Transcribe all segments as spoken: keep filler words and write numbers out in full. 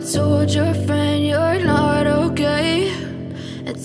told your friend you're not okay, and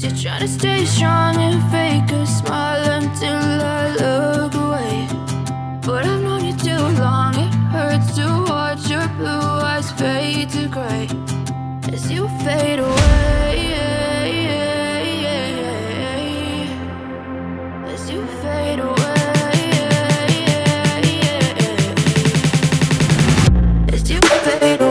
You're trying to stay strong and fake a smile until I look away. But I've known you too long, it hurts to watch your blue eyes fade to gray as you fade away, as you fade away, as you fade away.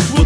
will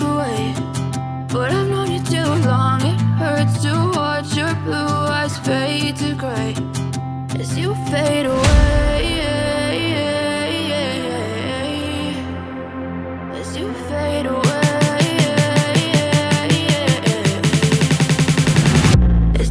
away. But I've known you too long, it hurts to watch your blue eyes fade to grey as you fade away. As you fade away, as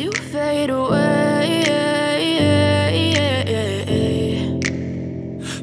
you fade away.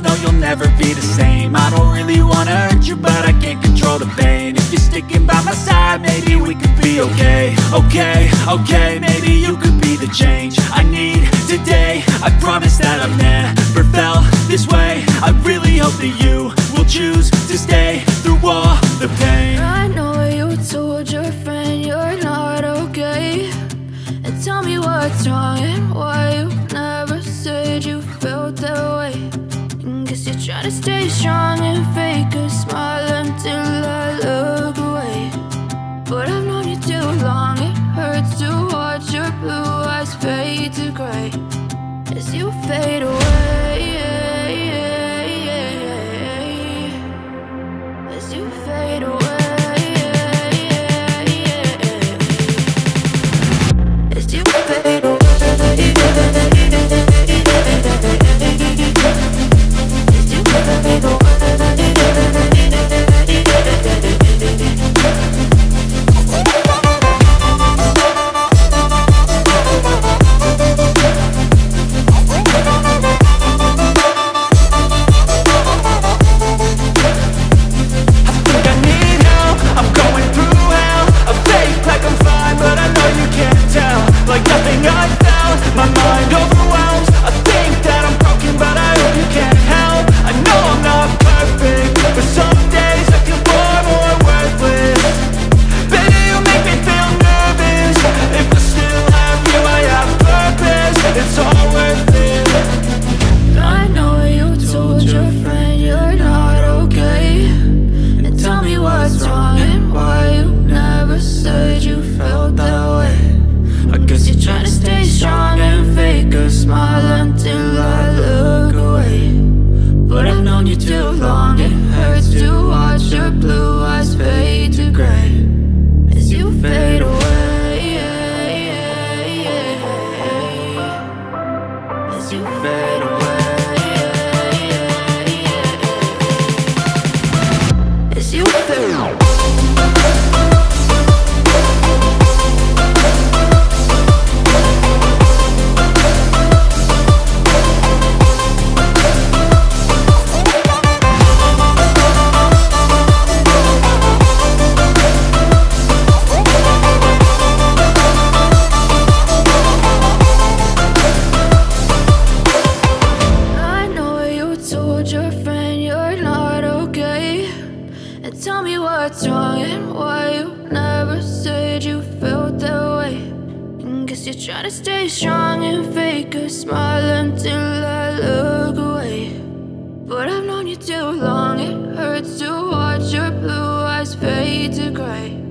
no, you'll never be the same. I don't really wanna hurt you, but I can't control the pain. If you're sticking by my side, maybe we could be okay. Okay, okay, maybe you could be the change I need today. I promise that I've never this way. I really hope that you will choose to stay through all the pain. I know you told your friend you're not okay, and tell me what's wrong and why you never said you felt that way. And guess you're trying to stay strong and fake a smile until I look away. But I've known you too long, it hurts to watch your blue eyes fade to grey as you fade away, as you fade away, as you fade away. Too long, it hurts to watch your blue eyes fade to grey